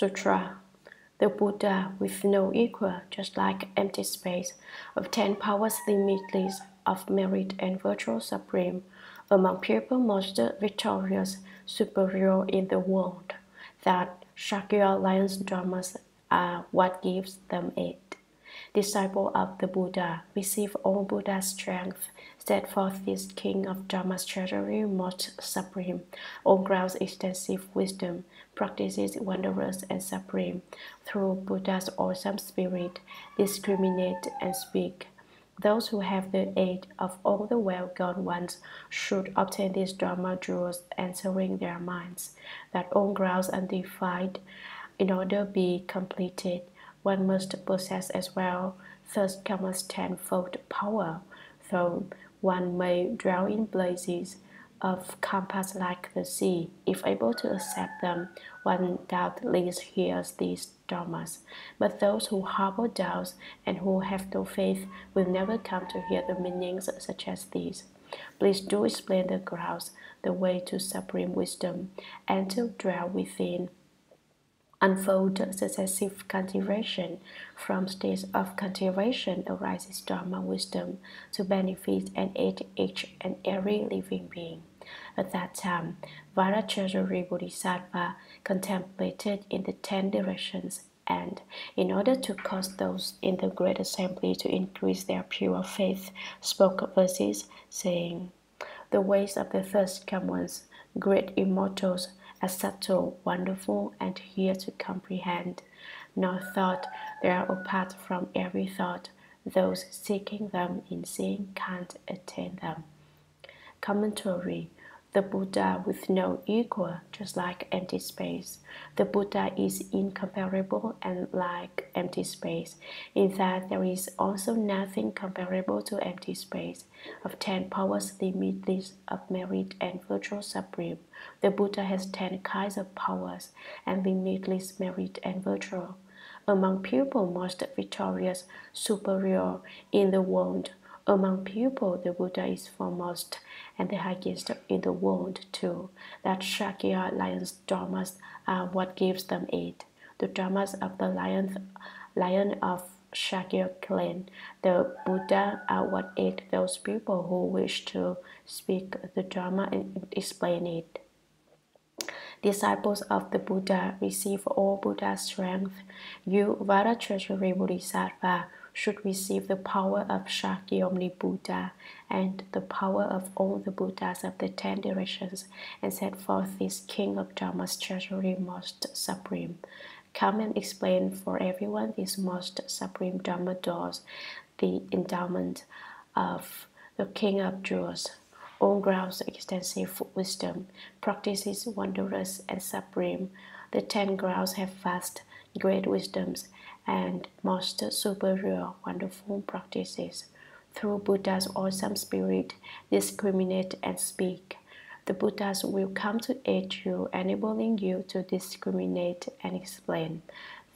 Sutra. The Buddha, with no equal, just like empty space, obtained powers limitless of merit and virtue supreme, among people most victorious, superior in the world, that Shakya lion's dramas are what gives them it. Disciple of the Buddha, receive all Buddha's strength, set forth this king of Dharma's treasury most supreme, on grounds extensive wisdom, practices wondrous and supreme, through Buddha's awesome spirit, discriminate and speak. Those who have the aid of all the well-gone ones should obtain these Dharma jewels, answering their minds, that on grounds undefined, in order be completed, one must possess as well, first cometh tenfold power, though one may drown in blazes of compass like the sea. If able to accept them, one doubtless hears these dharmas. But those who harbor doubts and who have no faith will never come to hear the meanings such as these. Please do explain the grounds, the way to supreme wisdom, and to dwell within. Unfold successive cultivation. From states of cultivation arises Dharma wisdom to benefit and aid each and every living being. At that time, Vata Treasury Bodhisattva contemplated in the 10 directions, and, in order to cause those in the great assembly to increase their pure faith, spoke verses saying, "The ways of the first come ones, great immortals, as subtle, wonderful, and here to comprehend. No thought, they are apart from every thought. Those seeking them in seeing can't attain them." Commentary. The Buddha with no equal, just like empty space. The Buddha is incomparable and like empty space, in that there is also nothing comparable to empty space. Of 10 powers limitless of merit and virtue supreme, the Buddha has 10 kinds of powers and limitless merit and virtue. Among people most victorious, superior in the world, among people, the Buddha is foremost and the highest in the world too. That Shakya lion's dharmas are what gives them it. The dharmas of the lion of Shakya clan, the Buddha, are what aid those people who wish to speak the dharma and explain it. Disciples of the Buddha, receive all Buddha's strength. You, Vata Treasury Bodhisattva, should receive the power of Shakyamuni Buddha and the power of all the Buddhas of the 10 directions, and set forth this king of Dharma's treasury most supreme. Come and explain for everyone these most supreme Dharma doors, the endowment of the king of jewels, on grounds extensive wisdom, practices wondrous and supreme. The 10 grounds have vast, great wisdoms, and most superior, wonderful practices. Through Buddha's awesome spirit, discriminate and speak. The Buddhas will come to aid you, enabling you to discriminate and explain.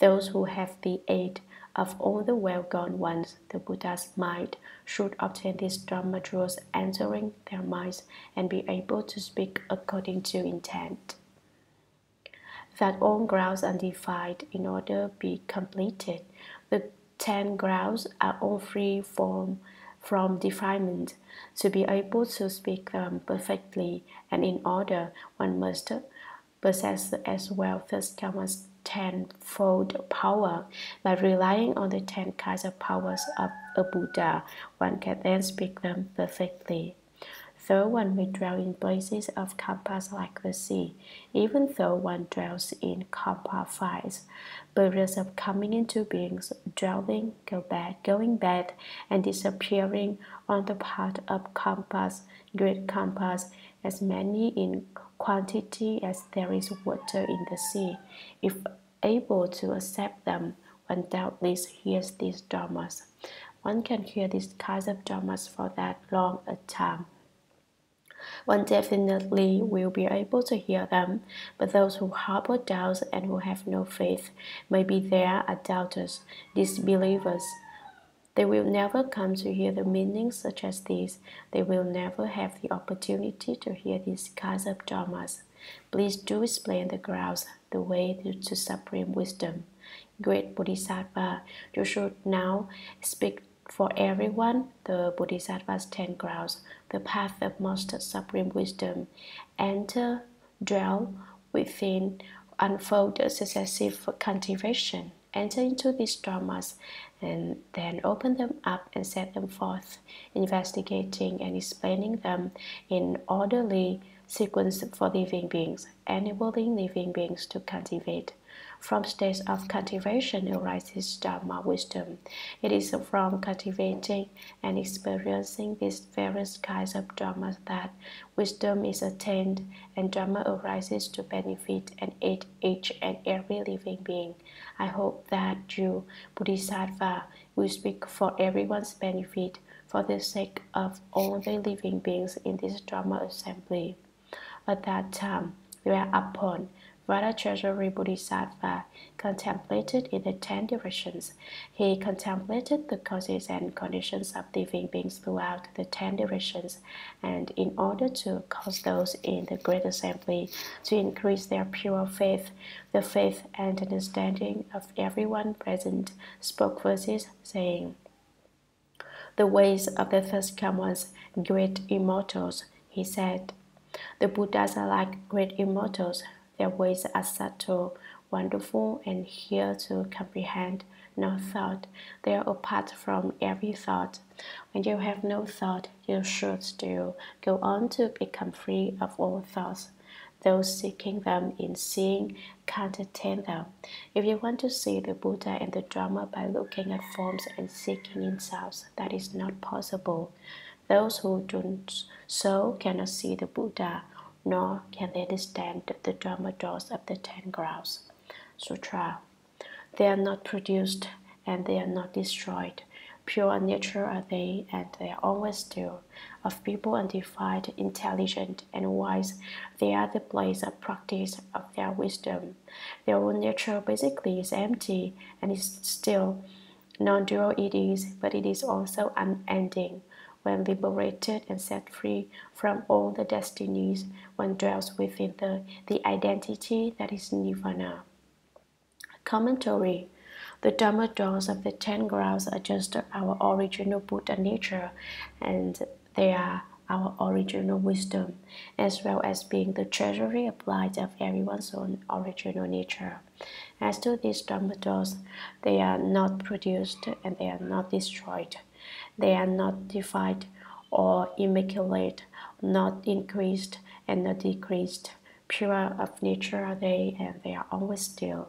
Those who have the aid of all the well-gone ones, the Buddha's mind, should obtain these Dharma jewels, entering their minds, and be able to speak according to intent. That all grounds undefined, in order be completed. The 10 grounds are all free from defilement. To be able to speak them perfectly and in order, one must possess as well first comes 10-fold power. By relying on the 10 kinds of powers of a Buddha, one can then speak them perfectly. Though one may dwell in places of compass like the sea, even though one dwells in compass fires, periods of coming into beings, dwelling, going bad, and disappearing on the part of compass, great compass, as many in quantity as there is water in the sea. If able to accept them, one doubtless hears these dharmas. One can hear these kinds of dharmas for that long a time. One definitely will be able to hear them, but those who harbor doubts and who have no faith may be there are doubters, disbelievers. They will never come to hear the meanings such as these. They will never have the opportunity to hear these kinds of dharmas. Please do explain the grounds, the way to supreme wisdom. Great Bodhisattva, you should now speak for everyone the Bodhisattva's 10 grounds, the path of most supreme wisdom. Enter, dwell within, unfold the successive cultivation. Enter into these dharmas and then open them up and set them forth, investigating and explaining them in orderly sequence for living beings, enabling living beings to cultivate. From states of cultivation arises Dharma wisdom. It is from cultivating and experiencing these various kinds of Dharma that wisdom is attained, and Dharma arises to benefit and aid each and every living being. I hope that you, Bodhisattva, will speak for everyone's benefit for the sake of all the living beings in this Dharma assembly. At that time, whereupon Vata Treasury Bodhisattva contemplated in the 10 directions. He contemplated the causes and conditions of living beings throughout the 10 directions, and in order to cause those in the Great Assembly to increase their pure faith, the faith and understanding of everyone present, spoke verses saying, "The ways of the first comers, great immortals," he said. "The Buddhas are like great immortals. Their ways are subtle, wonderful, and here to comprehend, no thought. They are apart from every thought. When you have no thought, you should still go on to become free of all thoughts. Those seeking them in seeing can't attain them. If you want to see the Buddha and the Dharma by looking at forms and seeking in sounds, that is not possible. Those who do so cannot see the Buddha, nor can they understand the Dharma doors of the 10 grounds." Sutra. They are not produced and they are not destroyed. Pure and natural are they, and they are always still. Of people undefined, intelligent, and wise, they are the place of practice of their wisdom. Their own nature basically is empty and is still. Non-dual it is, but it is also unending. When liberated and set free from all the destinies, one dwells within the identity that is Nirvana. Commentary. The Dharma doors of the 10 grounds are just our original Buddha nature, and they are our original wisdom, as well as being the treasury applied of everyone's own original nature. As to these Dharma doors, they are not produced and they are not destroyed. They are not defiled or immaculate, not increased and not decreased. Pure of nature are they, and they are always still.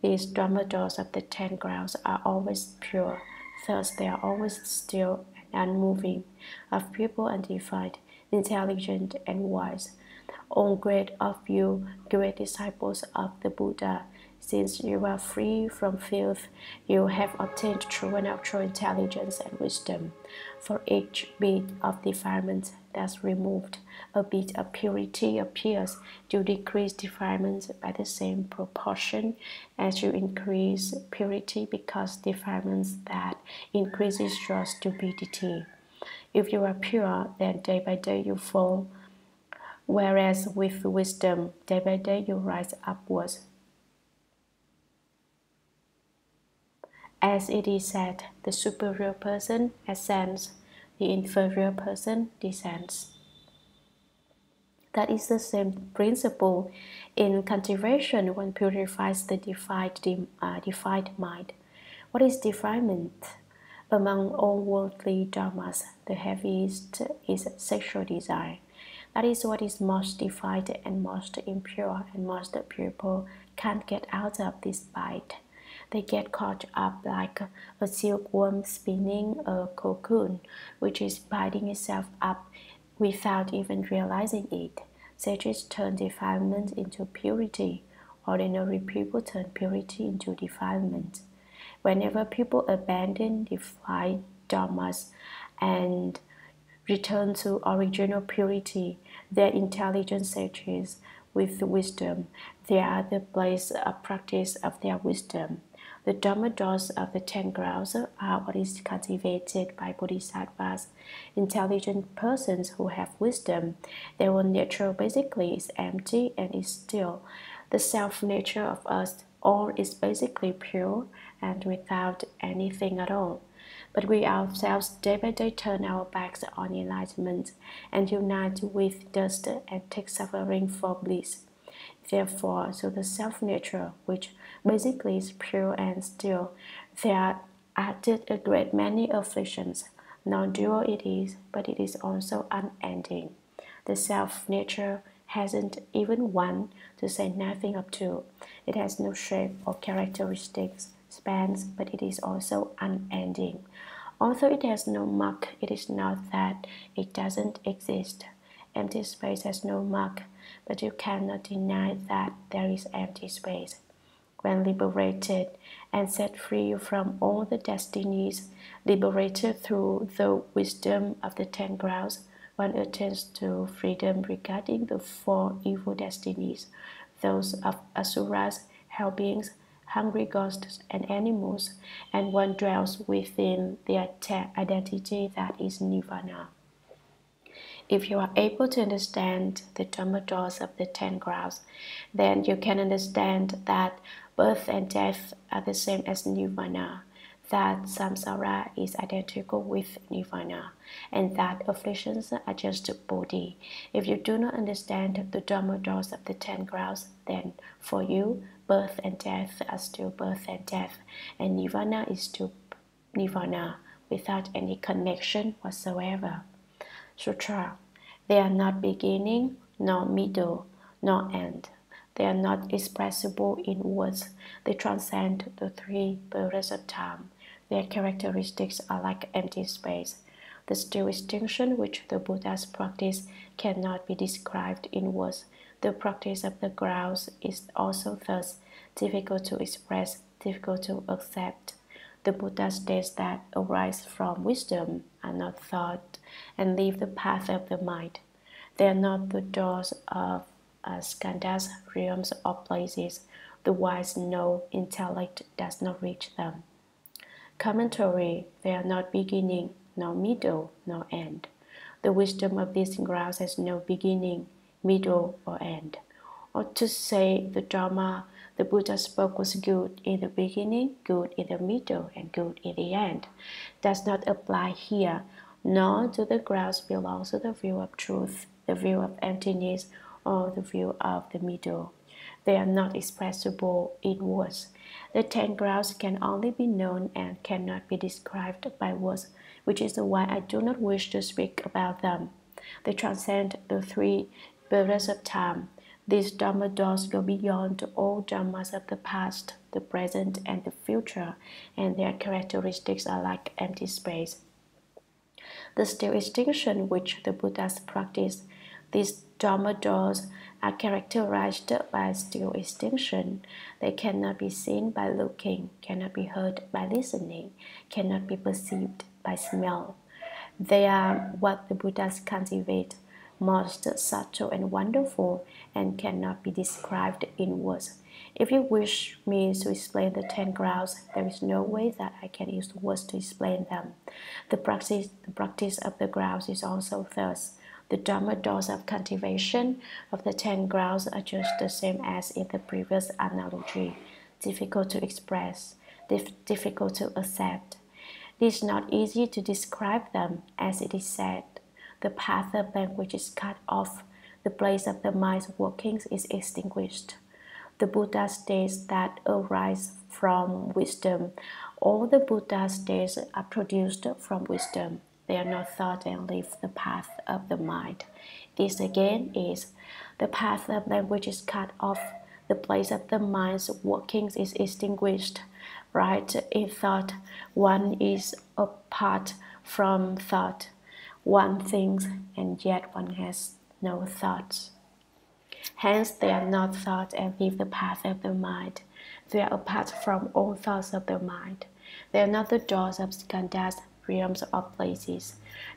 These Dharma doors of the 10 grounds are always pure, thus they are always still and unmoving. Of people undefined, intelligent and wise, O great of you, great disciples of the Buddha, since you are free from filth, you have obtained true and natural intelligence and wisdom. For each bit of defilement that's removed, a bit of purity appears. You decrease defilement by the same proportion as you increase purity, because defilement that increases your stupidity. If you are pure, then day by day you fall, whereas with wisdom, day by day you rise upwards. As it is said, the superior person ascends, the inferior person descends. That is the same principle in cultivation. One purifies the defiled mind. What is defilement? Among all worldly dharmas, the heaviest is sexual desire. That is what is most defiled and most impure, and most people can't get out of this bite. They get caught up like a silkworm spinning a cocoon, which is biting itself up without even realizing it. Sages turn defilement into purity. Ordinary people turn purity into defilement. Whenever people abandon defiled dharmas and return to original purity, their intelligent sages with wisdom, they are the place of practice of their wisdom. The Dharma doors of the 10 grounds are what is cultivated by Bodhisattvas, intelligent persons who have wisdom. Their own nature basically is empty and is still. The self nature of us all is basically pure and without anything at all. But we ourselves day by day turn our backs on enlightenment and unite with dust and take suffering for bliss. Therefore, so the self-nature, which basically is pure and still, there are added a great many afflictions. Non-dual it is, but it is also unending. The self-nature hasn't even one, to say nothing of two. It has no shape or characteristics, spans, but it is also unending. Although it has no mark, it is not that it doesn't exist. Empty space has no mark, but you cannot deny that there is empty space. When liberated and set free from all the destinies, liberated through the wisdom of the 10 grounds, one attains to freedom regarding the 4 evil destinies, those of asuras, hell beings, hungry ghosts, and animals, and one dwells within the identity that is nirvana. If you are able to understand the tormentors of the 10 grounds, then you can understand that birth and death are the same as nirvana, that samsara is identical with nirvana, and that afflictions are just bodhi. If you do not understand the tormentors of the 10 grounds, then for you, birth and death are still birth and death, and nirvana is still nirvana, without any connection whatsoever. Sutra. They are not beginning, nor middle, nor end. They are not expressible in words. They transcend the 3 periods of time. Their characteristics are like empty space. The still distinction which the Buddha's practice cannot be described in words. The practice of the grounds is also thus difficult to express, difficult to accept. The Buddha states that arise from wisdom are not thought and leave the path of the mind. They are not the doors of skandhas, realms, or places. The wise know intellect does not reach them. Commentary. They are not beginning, nor middle, nor end. The wisdom of these grounds has no beginning, middle, or end. Or to say the Dharma the Buddha spoke was good in the beginning, good in the middle, and good in the end, does not apply here, nor do the grounds belong to the view of truth, the view of emptiness, or the view of the middle. They are not expressible in words. The 10 grounds can only be known and cannot be described by words, which is why I do not wish to speak about them. They transcend the 3 periods of time. These Dharma doors go beyond all dharmas of the past, the present, and the future, and their characteristics are like empty space. The still distinction which the Buddhas practiced, these Dharma doors are characterized by still distinction. They cannot be seen by looking, cannot be heard by listening, cannot be perceived by smell. They are what the Buddhas cultivate, most subtle and wonderful, and cannot be described in words. If you wish me to explain the 10 grounds, there is no way that I can use words to explain them. The practice of the grounds is also thus. The Dharma doors of cultivation of the 10 grounds are just the same as in the previous analogy, difficult to express, difficult to accept. It is not easy to describe them, as it is said. The path of language is cut off. The place of the mind's workings is extinguished. The Buddha states that arise from wisdom. All the Buddha states are produced from wisdom. They are not thought and leave the path of the mind. This again is the path of language is cut off. The place of the mind's workings is extinguished. Right in thought, one is apart from thought. One thinks, and yet one has no thoughts. Hence, they are not thought and leave the path of the mind. They are apart from all thoughts of the mind. They are not the doors of skandhas, realms, or places.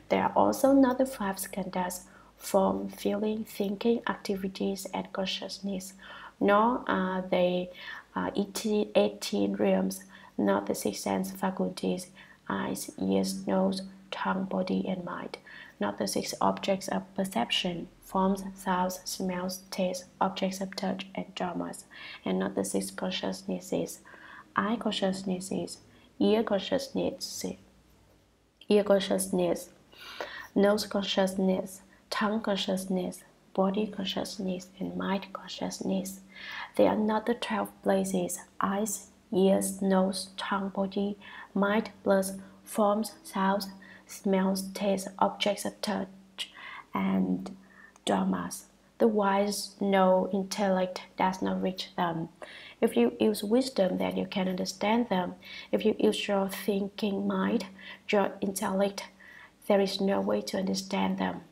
They are also not the 5 skandhas, form, feeling, thinking, activities, and consciousness. Nor are they 18 realms, not the 6 sense faculties, eyes, ears, nose, tongue, body, and mind, not the 6 objects of perception, forms, sounds, smells, tastes, objects of touch, and dramas, and not the six consciousnesses: eye consciousnesses, ear consciousness, nose consciousness, tongue consciousness, body consciousness, and mind consciousness. They are not the 12 places: eyes, ears, nose, tongue, body, mind, plus forms, sounds, smells, tastes, objects of touch, and dramas. The wise know intellect does not reach them. If you use wisdom, then you can understand them. If you use your thinking mind, your intellect, there is no way to understand them.